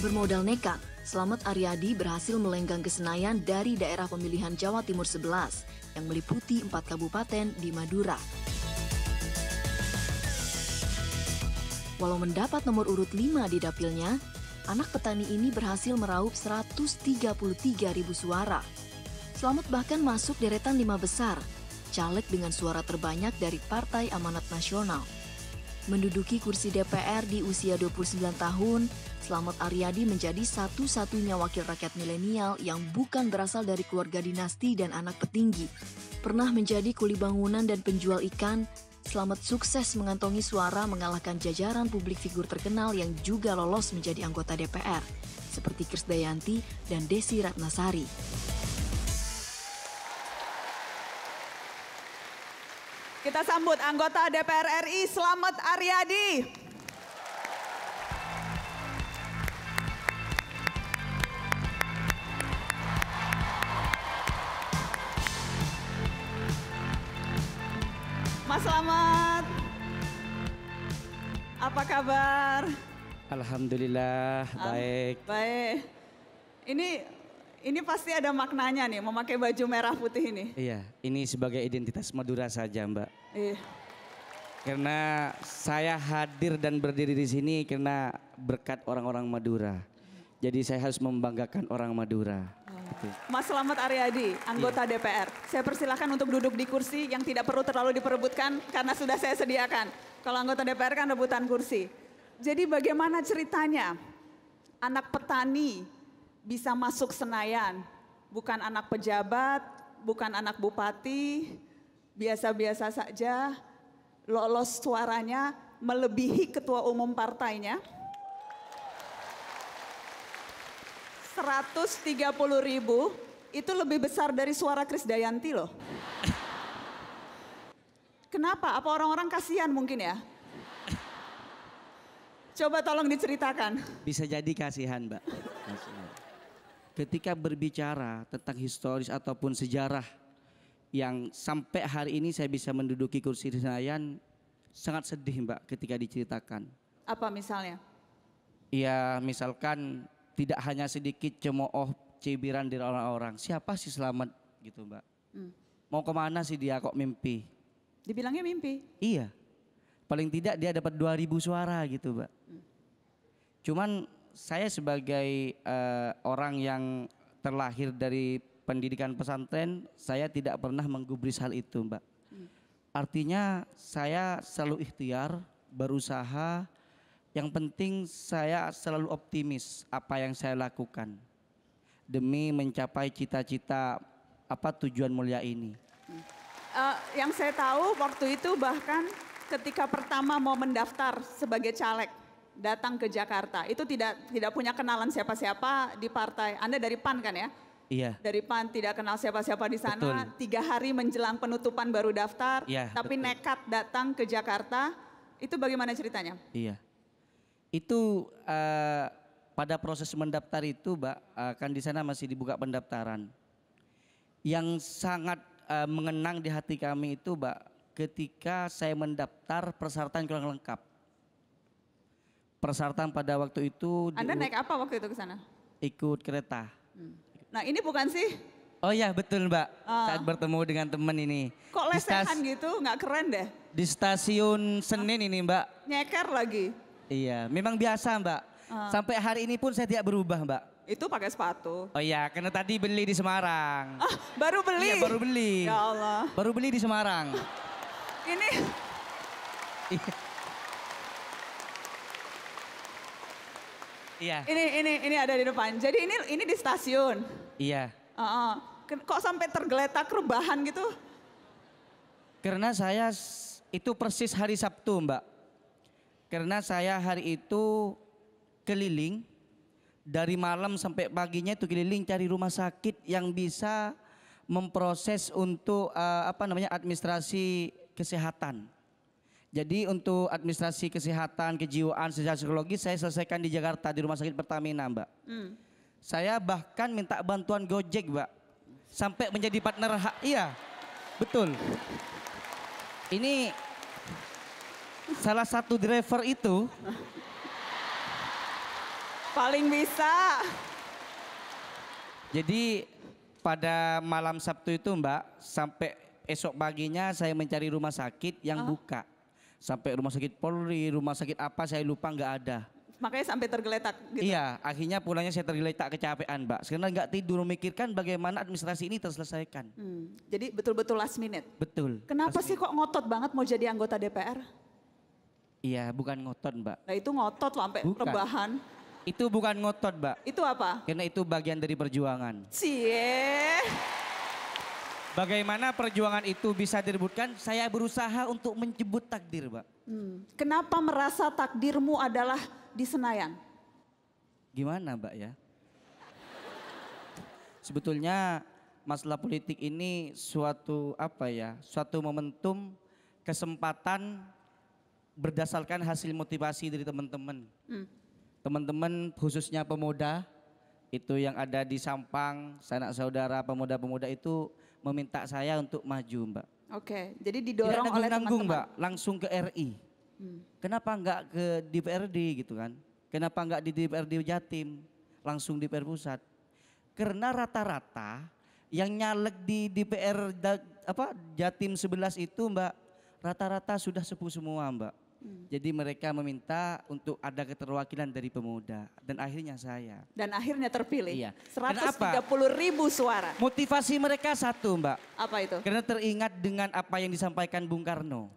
Bermodal nekat, Slamet Ariyadi berhasil melenggang ke Senayan dari daerah pemilihan Jawa Timur 11 yang meliputi 4 kabupaten di Madura. Walau mendapat nomor urut 5 di dapilnya, anak petani ini berhasil meraup 133.000 suara. Slamet bahkan masuk deretan 5 besar, caleg dengan suara terbanyak dari Partai Amanat Nasional. Menduduki kursi DPR di usia 29 tahun, Slamet Ariyadi menjadi satu-satunya wakil rakyat milenial yang bukan berasal dari keluarga dinasti dan anak petinggi. Pernah menjadi kuli bangunan dan penjual ikan, Slamet sukses mengantongi suara mengalahkan jajaran publik figur terkenal yang juga lolos menjadi anggota DPR, seperti Krisdayanti dan Desi Ratnasari. Kita sambut anggota DPR RI Slamet Ariyadi. Mas Slamet, apa kabar? Alhamdulillah, baik. Baik. Ini pasti ada maknanya nih memakai baju merah putih ini. Iya, ini sebagai identitas Madura saja, Mbak. Iya. Karena saya hadir dan berdiri di sini karena berkat orang-orang Madura. Jadi saya harus membanggakan orang Madura. Mas Slamet Ariyadi, anggota DPR. Saya persilakan untuk duduk di kursi yang tidak perlu terlalu diperebutkan karena sudah saya sediakan. Kalau anggota DPR kan rebutan kursi. Jadi bagaimana ceritanya anak petani bisa masuk Senayan? Bukan anak pejabat, bukan anak bupati, biasa-biasa saja, lolos suaranya melebihi ketua umum partainya. 130.000 itu lebih besar dari suara Krisdayanti loh. Kenapa? Apa orang-orang kasihan mungkin ya? Coba tolong diceritakan. Bisa jadi kasihan, Mbak. Ketika berbicara tentang historis ataupun sejarah yang sampai hari ini saya bisa menduduki kursi Senayan, sangat sedih, Mbak, ketika diceritakan. Apa misalnya? Ya, misalkan tidak hanya sedikit cemooh, cibiran dari orang-orang. Siapa sih Slamet gitu, Mbak? Mau kemana sih dia kok mimpi? Dibilangnya mimpi? Iya. Paling tidak dia dapat 2.000 suara gitu, Mbak. Cuman saya sebagai orang yang terlahir dari pendidikan pesantren, saya tidak pernah menggubris hal itu, Mbak. Artinya saya selalu ikhtiar, berusaha. Yang penting saya selalu optimis apa yang saya lakukan demi mencapai cita-cita tujuan mulia ini. Yang saya tahu waktu itu bahkan ketika pertama mau mendaftar sebagai caleg datang ke Jakarta itu tidak punya kenalan siapa-siapa di partai. Anda dari PAN kan ya? Iya. Dari PAN tidak kenal siapa-siapa di sana. Betul. 3 hari menjelang penutupan baru daftar, iya, tapi betul. Nekat datang ke Jakarta. Itu bagaimana ceritanya? Iya. Itu pada proses mendaftar itu, Mbak, kan di sana masih dibuka pendaftaran. Yang sangat mengenang di hati kami itu, Mbak, ketika saya mendaftar persyaratan kurang lengkap. Persyaratan pada waktu itu. Anda naik apa waktu itu ke sana? Ikut kereta. Nah ini bukan sih? Oh iya betul, Mbak, saat bertemu dengan teman ini. Kok lesehan gitu, nggak keren deh. Di stasiun Senin ini, Mbak. Nyeker lagi. Iya, memang biasa, Mbak. Sampai hari ini pun saya tidak berubah, Mbak. Itu pakai sepatu. Oh iya, karena tadi beli di Semarang. Ah, baru beli? Iya, baru beli. Ya Allah. Baru beli di Semarang. Ini. Iya. Ini ada di depan. Jadi ini di stasiun. Iya. Kok sampai tergeletak rebahan gitu? Karena saya itu persis hari Sabtu, Mbak. Karena saya hari itu keliling, dari malam sampai paginya itu keliling cari rumah sakit yang bisa memproses untuk administrasi kesehatan. Jadi untuk administrasi kesehatan, kejiwaan, secara psikologis saya selesaikan di Jakarta, di rumah sakit Pertamina, Mbak. Saya bahkan minta bantuan Gojek, Mbak. Sampai menjadi partner, iya betul. Ini salah satu driver itu Paling bisa. Jadi pada malam Sabtu itu Mbak, sampai esok paginya saya mencari rumah sakit yang buka. Sampai rumah sakit Polri, rumah sakit apa saya lupa, nggak ada. Makanya sampai tergeletak gitu? Iya, akhirnya pulangnya saya tergeletak kecapean Mbak. Karena nggak tidur memikirkan bagaimana administrasi ini terselesaikan. Jadi betul-betul last minute? Betul. Kenapa sih kok ngotot banget mau jadi anggota DPR? Iya, bukan ngotot Mbak. Nah itu ngotot loh sampai rebahan. Itu bukan ngotot Mbak. Itu apa? Karena itu bagian dari perjuangan. Cie. Bagaimana perjuangan itu bisa direbutkan? Saya berusaha untuk menjebut takdir, Mbak. Kenapa merasa takdirmu adalah di Senayan? Gimana, Mbak ya? Sebetulnya masalah politik ini suatu apa ya? Suatu momentum, kesempatan berdasarkan hasil motivasi dari teman-teman. Teman-teman khususnya pemuda itu yang ada di Sampang, sanak saudara pemuda-pemuda itu meminta saya untuk maju Mbak. Oke, jadi didorong oleh teman-teman Mbak, langsung ke RI. Kenapa enggak ke DPRD gitu kan? Kenapa enggak di DPRD Jatim, langsung di DPR Pusat? Karena rata-rata yang nyalek di DPR Jatim 11 itu Mbak, rata-rata sudah sepuh semua Mbak. Jadi mereka meminta untuk ada keterwakilan dari pemuda dan akhirnya saya. Dan akhirnya terpilih. Iya. 130.000 suara. Motivasi mereka satu Mbak. Apa itu? Karena teringat dengan apa yang disampaikan Bung Karno.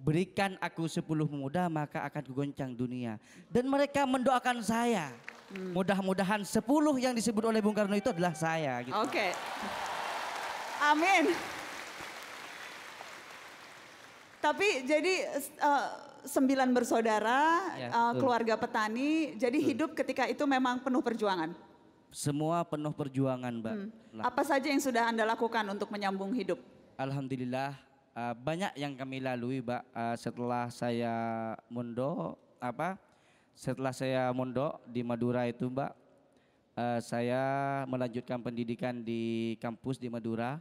Berikan aku 10 pemuda maka akan kugoncang dunia. Dan mereka mendoakan saya. Mudah-mudahan 10 yang disebut oleh Bung Karno itu adalah saya. Gitu. Oke. Amin. Tapi jadi 9 bersaudara, ya, keluarga petani, jadi hidup ketika itu memang penuh perjuangan? Semua penuh perjuangan Mbak. Apa saja yang sudah Anda lakukan untuk menyambung hidup? Alhamdulillah banyak yang kami lalui Mbak. Setelah saya mondok, setelah saya mondok di Madura itu Mbak, saya melanjutkan pendidikan di kampus di Madura,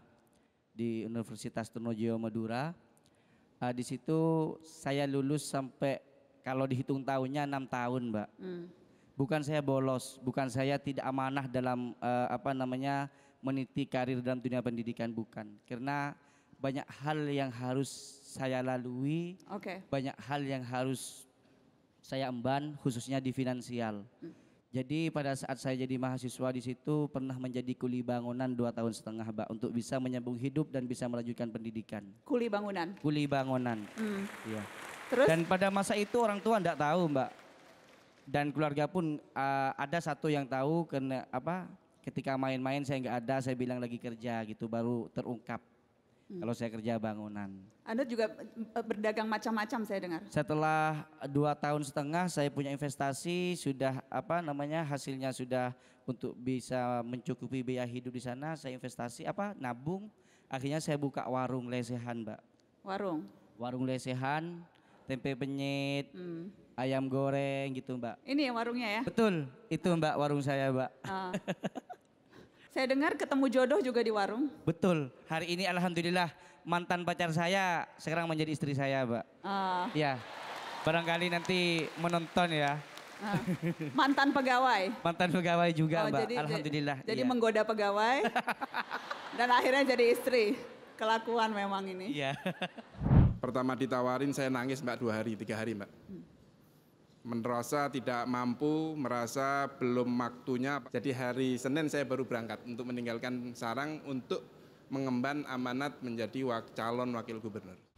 di Universitas Trunojoyo Madura. Di situ saya lulus sampai kalau dihitung tahunnya 6 tahun Mbak. Bukan saya bolos, bukan saya tidak amanah dalam meniti karir dalam dunia pendidikan, bukan. Karena banyak hal yang harus saya lalui, banyak hal yang harus saya emban khususnya di finansial. Jadi pada saat saya jadi mahasiswa di situ pernah menjadi kuli bangunan 2,5 tahun Mbak untuk bisa menyambung hidup dan bisa melanjutkan pendidikan. Kuli bangunan? Kuli bangunan. Iya. Terus? Dan pada masa itu orang tua enggak tahu Mbak. Dan keluarga pun ada satu yang tahu karena ketika main-main saya enggak ada, saya bilang lagi kerja gitu, baru terungkap. Kalau saya kerja bangunan. Anda juga berdagang macam-macam saya dengar. Setelah 2,5 tahun saya punya investasi, sudah hasilnya sudah untuk bisa mencukupi biaya hidup di sana, saya investasi nabung, akhirnya saya buka warung lesehan Mbak. Warung? Warung lesehan, tempe penyet, ayam goreng gitu Mbak. Ini ya warungnya ya? Betul, itu Mbak warung saya Mbak. Saya dengar ketemu jodoh juga di warung. Betul. Hari ini alhamdulillah mantan pacar saya sekarang menjadi istri saya, Mbak. Ya. Barangkali nanti menonton ya. Mantan pegawai. Mantan pegawai juga, Mbak. Jadi, alhamdulillah. Jadi iya. Menggoda pegawai dan akhirnya jadi istri. Kelakuan memang ini. Iya. Pertama ditawarin saya nangis, Mbak, 2 hari, 3 hari, Mbak. Merasa tidak mampu, merasa belum waktunya. Jadi hari Senin saya baru berangkat untuk meninggalkan Sarang untuk mengemban amanat menjadi calon wakil gubernur.